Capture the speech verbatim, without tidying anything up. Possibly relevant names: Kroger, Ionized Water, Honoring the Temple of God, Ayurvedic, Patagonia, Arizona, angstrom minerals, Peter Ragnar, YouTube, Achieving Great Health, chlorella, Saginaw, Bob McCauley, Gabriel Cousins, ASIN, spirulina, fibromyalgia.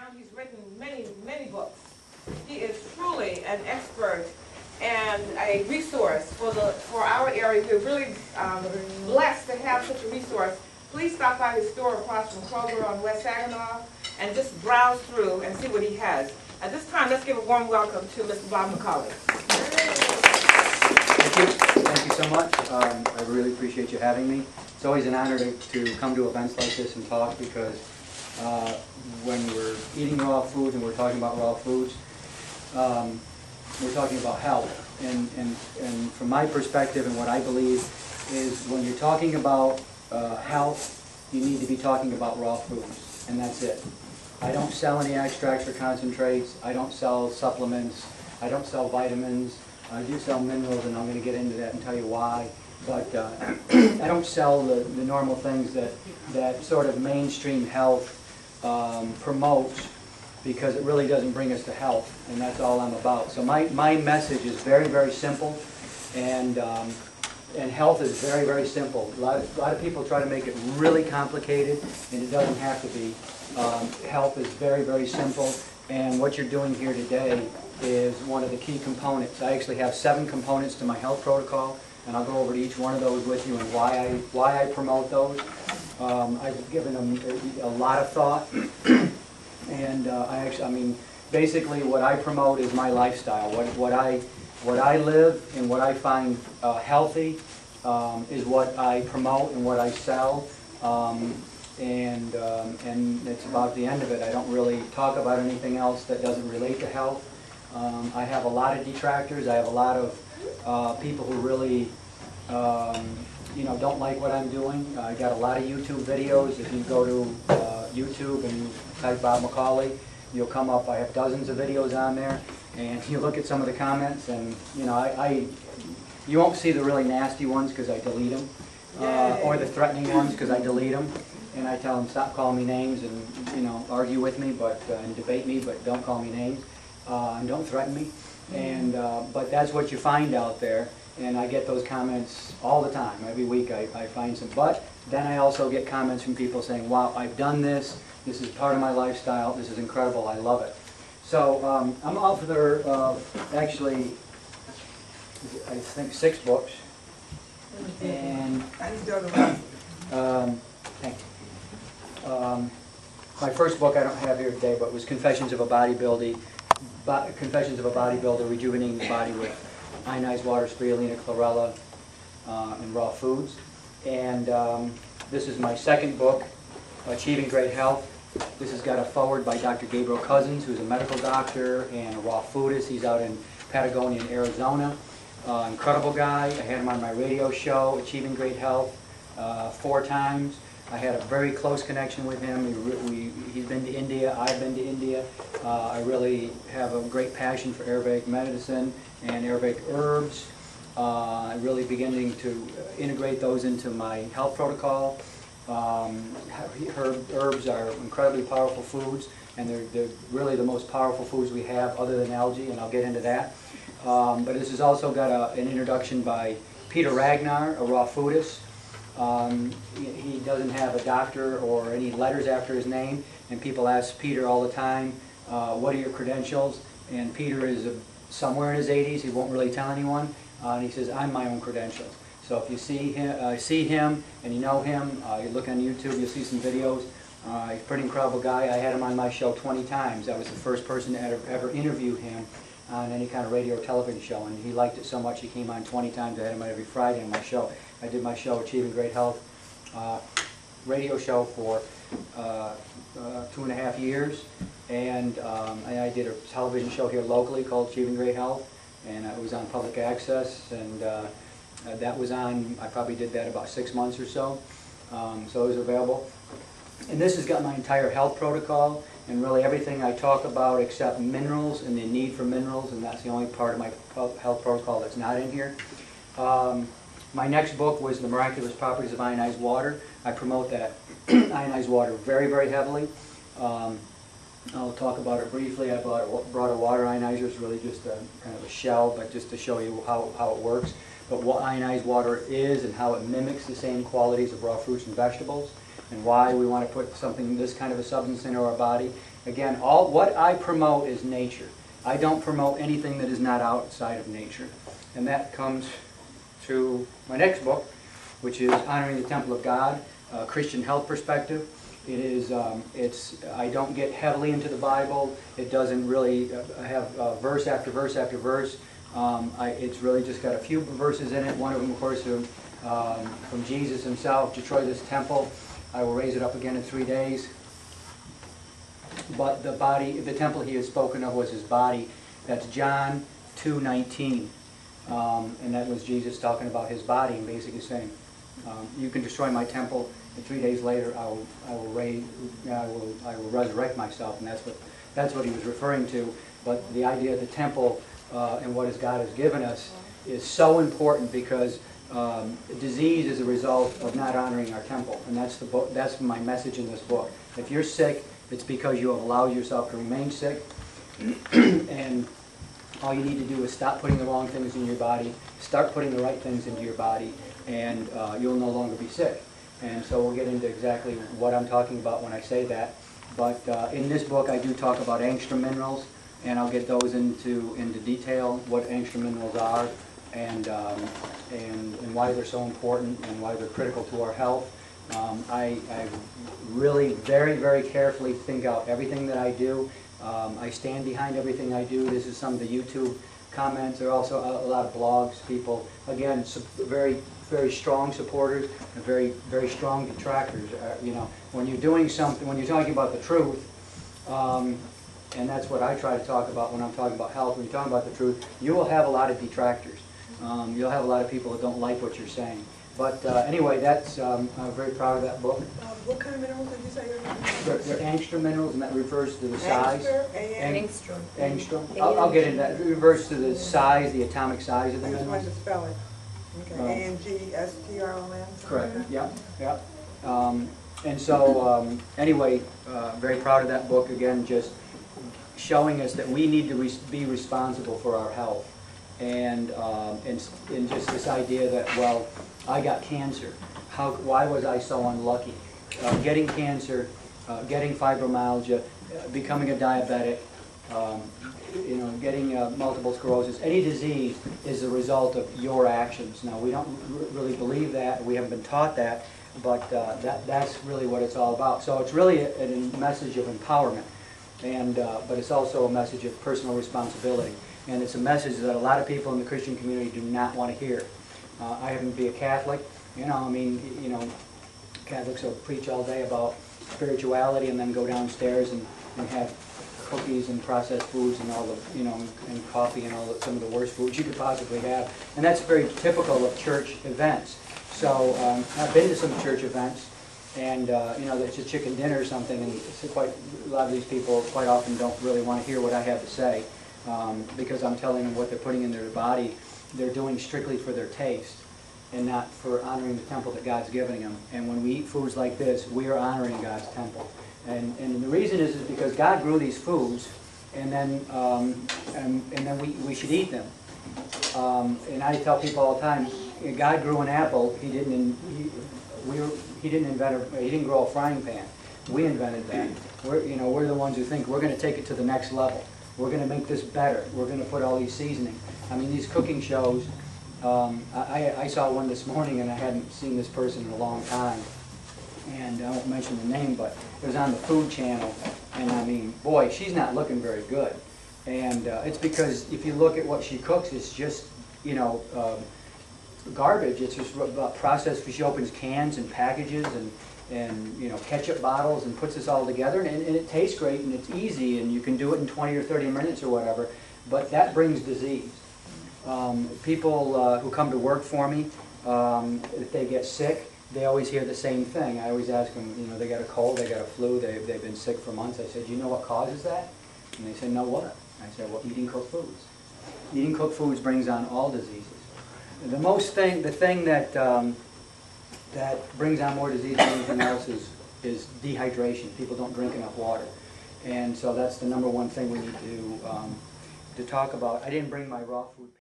around. He's written many, many books. He is truly an expert and a resource for the for our area. We're really um, blessed to have such a resource. Please stop by his store across from Kroger on West Saginaw and just browse through and see what he has. At this time, let's give a warm welcome to Mister Bob McCauley. Thank you. Thank you so much. Um, I really appreciate you having me. It's always an honor to, to come to events like this and talk, because uh, when we're eating raw foods and we're talking about raw foods, um, we're talking about health. And, and, and from my perspective and what I believe is, when you're talking about Uh, health, you need to be talking about raw foods, and that's it. I don't sell any extracts or concentrates. I don't sell supplements. I don't sell vitamins. I do sell minerals, and I'm going to get into that and tell you why. But uh, I don't sell the, the normal things that, that sort of mainstream health um, promotes, because it really doesn't bring us to health, and that's all I'm about. So my, my message is very, very simple, and um, And health is very, very simple. A lot, of, a lot of people try to make it really complicated, and it doesn't have to be. Um, health is very, very simple, and what you're doing here today is one of the key components. I actually have seven components to my health protocol, and I'll go over to each one of those with you and why I, why I promote those. Um, I've given them a, a lot of thought, and uh, I actually, I mean, basically what I promote is my lifestyle. What, what I... What I live and what I find uh, healthy um, is what I promote and what I sell, um, and um, and it's about the end of it. I don't really talk about anything else that doesn't relate to health. Um, I have a lot of detractors. I have a lot of uh, people who really, um, you know, don't like what I'm doing. Uh, I got a lot of YouTube videos. If you go to uh, YouTube and you type Bob McCauley, you'll come up. I have dozens of videos on there. And you look at some of the comments, and you know, I, I you won't see the really nasty ones because I delete them, uh, or the threatening ones because I delete them, and I tell them stop calling me names, and you know, argue with me, but uh, and debate me, but don't call me names, uh, and don't threaten me, and uh, but that's what you find out there, and I get those comments all the time. Every week I, I find some, but then I also get comments from people saying, "Wow, I've done this. This is part of my lifestyle. This is incredible. I love it." So um, I'm author of actually, I think, six books, and um, thank you. Um, my first book I don't have here today, but was Confessions of a Bodybuilder, Bo Confessions of a Bodybuilder, Rejuvenating the Body with Ionized Water, Spirulina, Chlorella, uh, and Raw Foods. And um, this is my second book, Achieving Great Health. This has got a foreword by Doctor Gabriel Cousins, who's a medical doctor and a raw foodist. He's out in Patagonia, Arizona. Uh, incredible guy. I had him on my radio show, Achieving Great Health, uh, four times. I had a very close connection with him. We, we, he's been to India. I've been to India. Uh, I really have a great passion for Ayurvedic medicine and Ayurvedic herbs. Uh, I'm really beginning to integrate those into my health protocol. Um, herb, herbs are incredibly powerful foods, and they're, they're really the most powerful foods we have, other than algae, and I'll get into that. Um, but this has also got a, an introduction by Peter Ragnar, a raw foodist. Um, he doesn't have a doctor or any letters after his name, and people ask Peter all the time, uh, what are your credentials? And Peter is a, somewhere in his eighties, he won't really tell anyone, uh, and he says, I'm my own credentials. So if you see him, uh, see him and you know him, uh, you look on YouTube, you'll see some videos. Uh, he's a pretty incredible guy. I had him on my show twenty times. I was the first person to ever, ever interview him on any kind of radio or television show, and he liked it so much he came on twenty times. I had him on every Friday on my show. I did my show, Achieving Great Health, uh, radio show for uh, uh, two and a half years, and, um, and I did a television show here locally called Achieving Great Health, and it was on public access, and uh, Uh, that was on, I probably did that about six months or so, um, so it was available. And this has got my entire health protocol, and really everything I talk about except minerals and the need for minerals, and that's the only part of my health protocol that's not in here. Um, my next book was The Miraculous Properties of Ionized Water. I promote that ionized water very, very heavily. Um, I'll talk about it briefly. I brought, brought a water ionizer. It's really just a kind of a shell, but just to show you how, how it works. But what ionized water is and how it mimics the same qualities of raw fruits and vegetables. and why we want to put something, this kind of a substance into our body. Again, all what I promote is nature. I don't promote anything that is not outside of nature. And that comes to my next book, which is Honoring the Temple of God, a Christian health perspective. It is, um, it's, I don't get heavily into the Bible. It doesn't really have uh, verse after verse after verse. Um, I, it's really just got a few verses in it. One of them, of course, from, um, from Jesus himself, destroy this temple. I will raise it up again in three days. But the body, the temple he has spoken of was his body. That's John two nineteen. Um, and that was Jesus talking about his body and basically saying, um, you can destroy my temple, and three days later I will, I will, raise, I will, I will resurrect myself. And that's what, that's what he was referring to. But the idea of the temple uh, and what God has given us is so important, because um, disease is a result of not honoring our temple. And that's, the book, that's my message in this book. If you're sick, it's because you have allowed yourself to remain sick. And all you need to do is stop putting the wrong things in your body, start putting the right things into your body, and uh, you'll no longer be sick. And so we'll get into exactly what I'm talking about when I say that. But uh, in this book I do talk about angstrom minerals, and I'll get those into, into detail, what angstrom minerals are, and, um, and, and why they're so important, and why they're critical to our health. Um, I, I really very, very carefully think out everything that I do. Um, I stand behind everything I do. This is some of the YouTube comments. There are also a, a lot of blogs, people. Again, very, very strong supporters and very, very strong detractors. Uh, you know, when you're doing something, when you're talking about the truth, um, and that's what I try to talk about when I'm talking about health. When you're talking about the truth, you will have a lot of detractors. Um, you'll have a lot of people that don't like what you're saying. But uh, anyway, that's, um, I'm very proud of that book. Uh, what kind of minerals did you say you're looking for? They're angstrom minerals, and that refers to the size. Angstrom. Angstrom. Angstrom. I'll, I'll get into that. It refers to the size, the atomic size of the minerals. I just want to spell it. Okay. A N G S T R O M. Correct. Yeah. Yeah. Um, and so, um, anyway, uh, very proud of that book. Again, just showing us that we need to re be responsible for our health. And, um, and and just this idea that, well, I got cancer. How? Why was I so unlucky? Uh, getting cancer, uh, getting fibromyalgia, uh, becoming a diabetic, um, you know, getting uh, multiple sclerosis. Any disease is the result of your actions. Now, we don't r really believe that. We haven't been taught that, but uh, that that's really what it's all about. So it's really a, a message of empowerment, and uh, but it's also a message of personal responsibility. And it's a message that a lot of people in the Christian community do not want to hear. Uh, I happen to be a Catholic, you know, I mean, you know, Catholics will preach all day about spirituality and then go downstairs and, and have cookies and processed foods and all the, you know, and, and coffee and all the, some of the worst foods you could possibly have. And that's very typical of church events. So um, I've been to some church events, and, uh, you know, it's a chicken dinner or something, and it's quite, a lot of these people quite often don't really want to hear what I have to say. Um, because I'm telling them what they're putting in their body, they're doing strictly for their taste and not for honoring the temple that God's giving them. And when we eat foods like this, we are honoring God's temple. And, and the reason is, is because God grew these foods, and then, um, and, and then we, we should eat them. Um, and I tell people all the time, God grew an apple, he didn't, he, we were, he didn't invent a, he didn't grow a frying pan. We invented that. We're, you know, we're the ones who think we're going to take it to the next level. We're going to make this better. We're going to put all these seasoning. I mean, these cooking shows, um, I, I saw one this morning, and I hadn't seen this person in a long time. And I won't mention the name, but it was on the Food Channel. And I mean, boy, she's not looking very good. And uh, it's because if you look at what she cooks, it's just, you know, um, garbage. It's just about processed. She opens cans and packages and, and you know, ketchup bottles and puts this all together, and, and it tastes great and it's easy and you can do it in twenty or thirty minutes or whatever, but that brings disease. Um, people uh, who come to work for me, um, if they get sick, they always hear the same thing. I always ask them, you know, they got a cold, they got a flu, they, they've been sick for months. I said, you know what causes that? And they say, no, what? I said, well, eating cooked foods. Eating cooked foods brings on all diseases. The most thing, the thing that um, that brings on more disease than anything else is, is dehydration. People don't drink enough water. And so that's the number one thing we need to, um, to talk about. I didn't bring my raw food.